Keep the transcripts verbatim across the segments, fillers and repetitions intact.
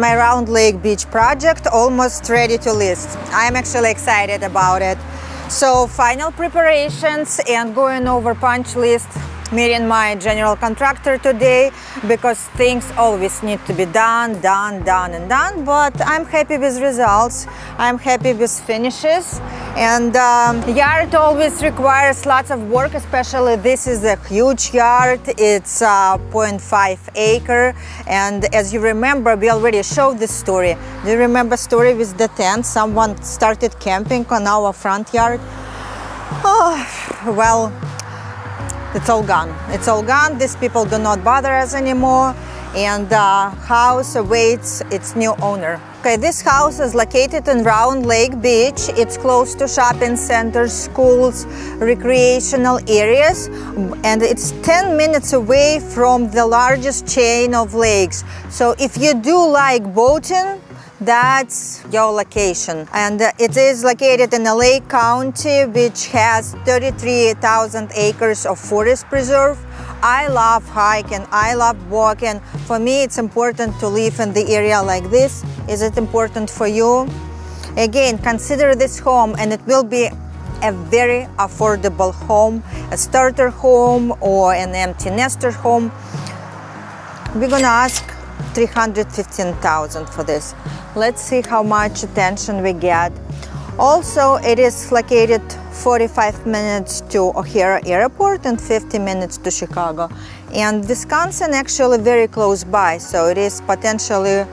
my Round Lake beach project almost ready to list. I'm actually excited about it. So final preparations and going over punch list, meeting my general contractor today, because things always need to be done, done, done and done. But I'm happy with results, I'm happy with finishes. And um, yard always requires lots of work, especially this is a huge yard, it's uh, zero point five acre. And as you remember, we already showed this story. Do you remember story with the tent? Someone started camping on our front yard. Oh, well, it's all gone. It's all gone. These people do not bother us anymore. And the house awaits its new owner. Okay, this house is located in Round Lake Beach. It's close to shopping centers, schools, recreational areas, and it's ten minutes away from the largest chain of lakes. So if you do like boating, that's your location. And it is located in Lake County, which has thirty-three thousand acres of forest preserve. I love hiking, I love walking. For me, it's important to live in the area like this. Is it important for you? Again, consider this home, and it will be a very affordable home, a starter home or an empty nester home. We're gonna ask three hundred fifteen thousand dollars for this. Let's see how much attention we get. Also, it is located forty-five minutes to O'Hare Airport and fifty minutes to Chicago. And Wisconsin actually very close by, so it is potentially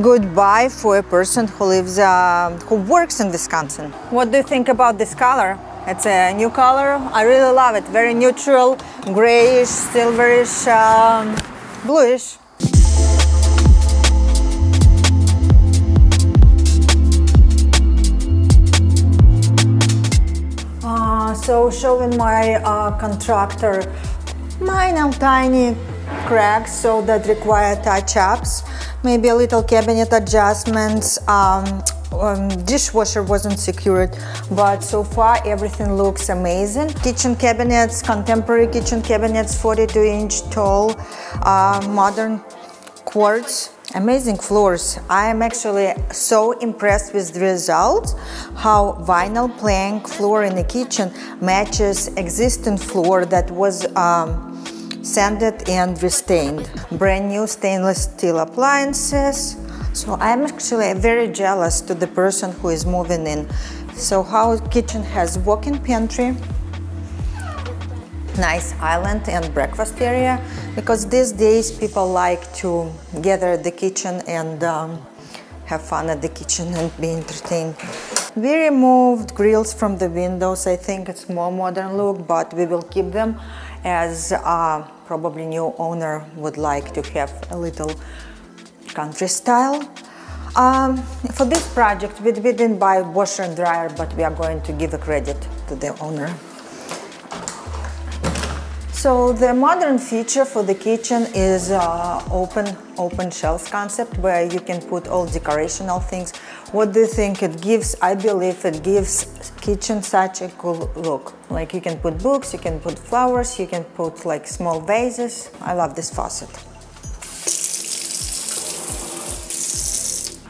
good buy for a person who lives, uh, who works in Wisconsin. What do you think about this color? It's a new color. I really love it. Very neutral, grayish, silverish, um, bluish. So showing my uh, contractor, mine are tiny cracks, so that require touch-ups, maybe a little cabinet adjustments. Um, um, dishwasher wasn't secured, but so far everything looks amazing. Kitchen cabinets, contemporary kitchen cabinets, forty-two inch tall, uh, modern quartz. Amazing floors. I am actually so impressed with the results, how vinyl plank floor in the kitchen matches existing floor that was um, sanded and restained. Brand new stainless steel appliances. So I'm actually very jealous to the person who is moving in. So how kitchen has walk-in pantry, nice island and breakfast area, because these days people like to gather at the kitchen and um, have fun at the kitchen and be entertained. We removed grills from the windows. I think it's more modern look, but we will keep them as uh, probably new owner would like to have a little country style. Um, for this project, we didn't buy washer and dryer, but we are going to give a credit to the owner. So the modern feature for the kitchen is uh, open, open shelves concept, where you can put all decorational things. What do you think it gives? I believe it gives kitchen such a cool look. Like you can put books, you can put flowers, you can put like small vases. I love this faucet.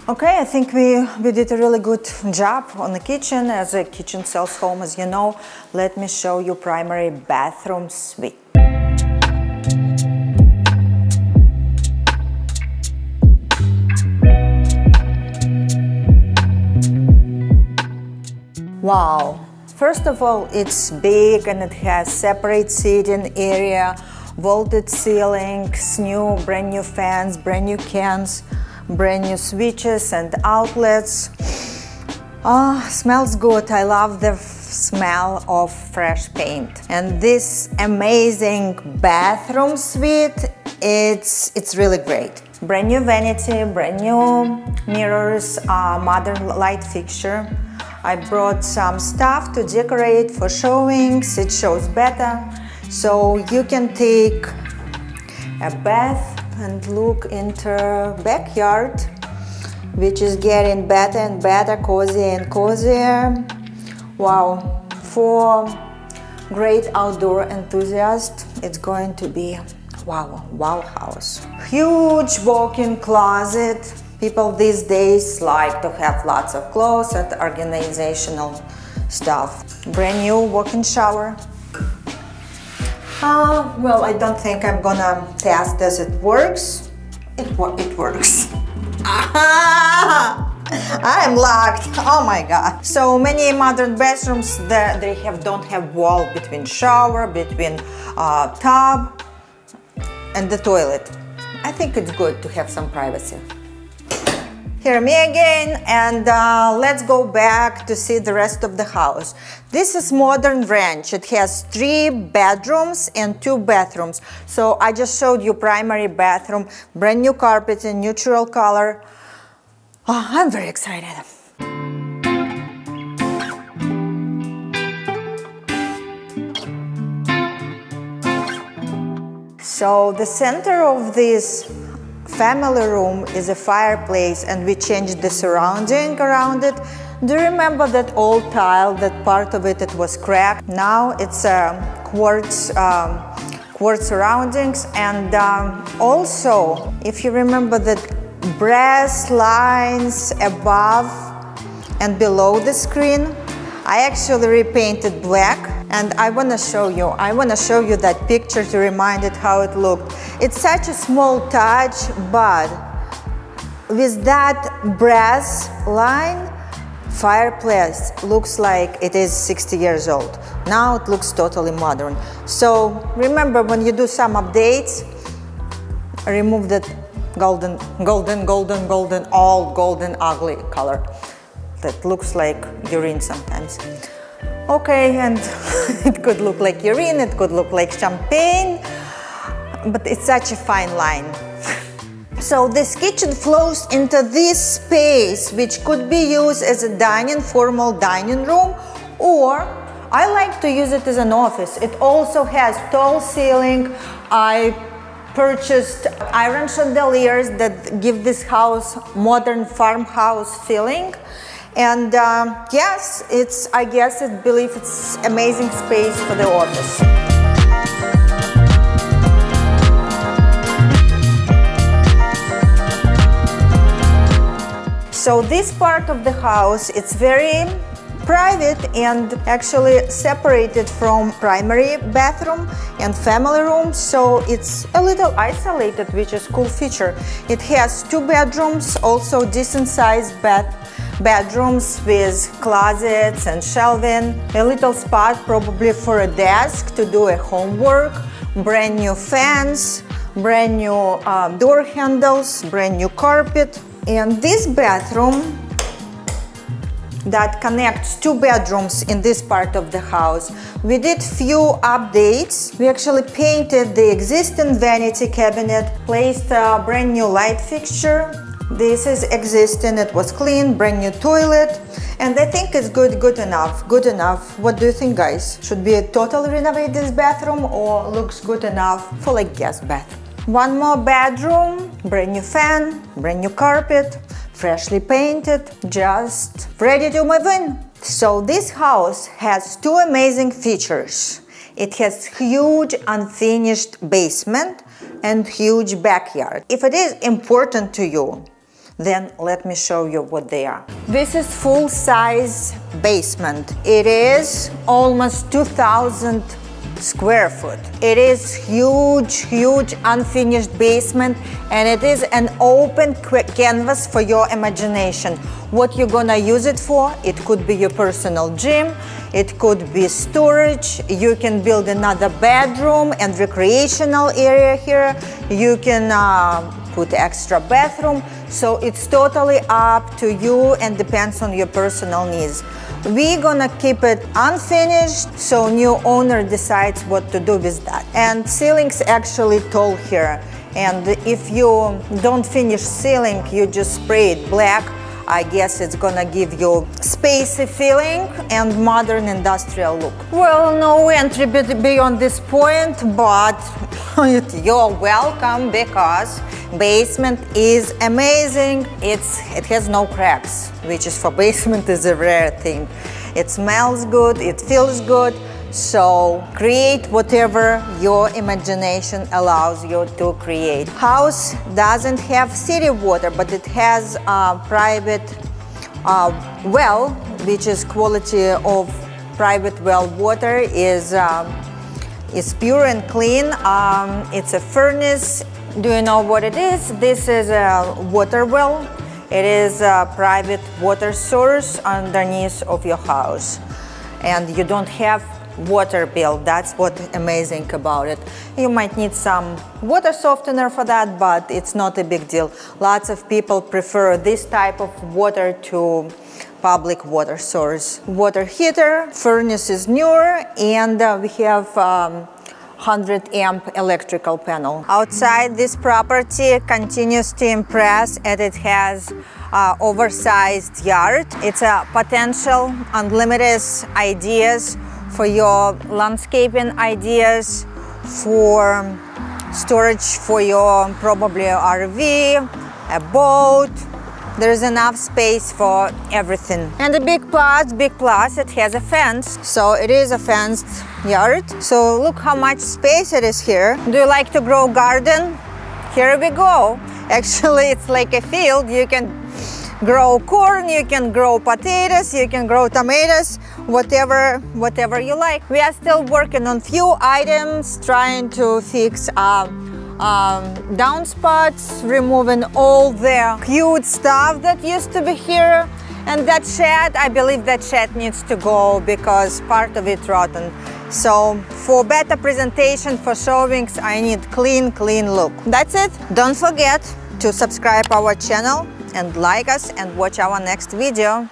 Okay, I think we, we did a really good job on the kitchen. As a kitchen sales home, as you know, let me show you primary bathroom suite. Wow, first of all, it's big and it has separate seating area, vaulted ceilings, new, brand new fans, brand new cans, brand new switches and outlets. Oh, smells good. I love the smell of fresh paint. And this amazing bathroom suite, it's, it's really great. Brand new vanity, brand new mirrors, uh, modern light fixture. I brought some stuff to decorate for showings. It shows better. So you can take a bath and look into backyard, which is getting better and better, cozier and cozier. Wow, for great outdoor enthusiasts, it's going to be wow, wow house. Huge walk-in closet. People these days like to have lots of clothes and organizational stuff. Brand new walk-in shower. Uh, well, I don't think I'm gonna test as it works. It, it works. Aha! I'm locked. Oh my god. So many modern bathrooms that they have don't have wall between shower, between uh, tub and the toilet. I think it's good to have some privacy. Here me again, and uh, let's go back to see the rest of the house. This is modern ranch. It has three bedrooms and two bathrooms. So I just showed you primary bathroom, brand new carpet in neutral color. Oh, I'm very excited. So the center of this family room is a fireplace, and we changed the surrounding around it. Do you remember that old tile, that part of it, it was cracked? Now it's a quartz, um, quartz surroundings, and um, also, if you remember that brass lines above and below the screen, I actually repainted black. And I want to show you, I want to show you that picture to remind it how it looked. It's such a small touch, but with that brass line, fireplace looks like it is sixty years old. Now it looks totally modern. So remember, when you do some updates, remove that golden, golden, golden, golden, all golden ugly color that looks like urine sometimes. Okay, and it could look like urine, it could look like champagne, but it's such a fine line. So this kitchen flows into this space, which could be used as a dining, formal dining room, or I like to use it as an office. It also has tall ceiling. I purchased iron chandeliers that give this house modern farmhouse feeling. And um, yes, it's, I guess, I believe it's amazing space for the office. So this part of the house, it's very private and actually separated from primary bathroom and family room, so it's a little isolated, which is a cool feature. It has two bedrooms, also decent sized bed bedrooms with closets and shelving, a little spot probably for a desk to do a homework, brand new fans, brand new uh, door handles, brand new carpet. And this bathroom that connects two bedrooms in this part of the house. We did few updates. We actually painted the existing vanity cabinet, placed a brand new light fixture. This is existing, it was clean, brand new toilet, and I think it's good, good enough, good enough. What do you think, guys? Should we totally renovate this bathroom, or looks good enough for like guest bath? One more bedroom, brand new fan, brand new carpet, freshly painted, just ready to move in. So this house has two amazing features. It has huge unfinished basement and huge backyard. If it is important to you, then let me show you what they are. This is full-size basement. It is almost two thousand square foot. It is huge, huge unfinished basement, and it is an open canvas for your imagination. What you're gonna use it for, it could be your personal gym, it could be storage, you can build another bedroom and recreational area here, you can uh, put extra bathroom, so it's totally up to you and depends on your personal needs. We're gonna keep it unfinished, so new owner decides what to do with that. And ceiling's actually tall here, and if you don't finish ceiling, you just spray it black, I guess it's gonna give you spacey feeling and modern industrial look. Well, no entry beyond this point, but you're welcome, because basement is amazing. It's, it has no cracks, which is for basement is a rare thing. It smells good, it feels good. So create whatever your imagination allows you to create. House doesn't have city water, but it has a private uh, well, which is quality of private well water is um, is pure and clean. Um, it's a furnace. Do you know what it is? This is a water well. It is a private water source underneath of your house, and you don't have water bill. That's what's amazing about it. You might need some water softener for that, but it's not a big deal. Lots of people prefer this type of water to public water source. Water heater, furnace is newer, and uh, we have um, one hundred amp electrical panel. Outside, this property continues to impress, and it has uh, oversized yard. It's a potential unlimited ideas for your landscaping ideas, for storage for your probably R V, a boat. There's enough space for everything. And the big plus, big plus, it has a fence. So it is a fenced yard. So look how much space it is here. Do you like to grow garden? Here we go. Actually, it's like a field. You can grow corn, you can grow potatoes, you can grow tomatoes, whatever, whatever you like. We are still working on few items, trying to fix up Um, downspouts, removing all the cute stuff that used to be here. And that shed, I believe that shed needs to go because part of it rotten. So for better presentation, for showings, I need clean, clean look. That's it. Don't forget to subscribe our channel and like us and watch our next video.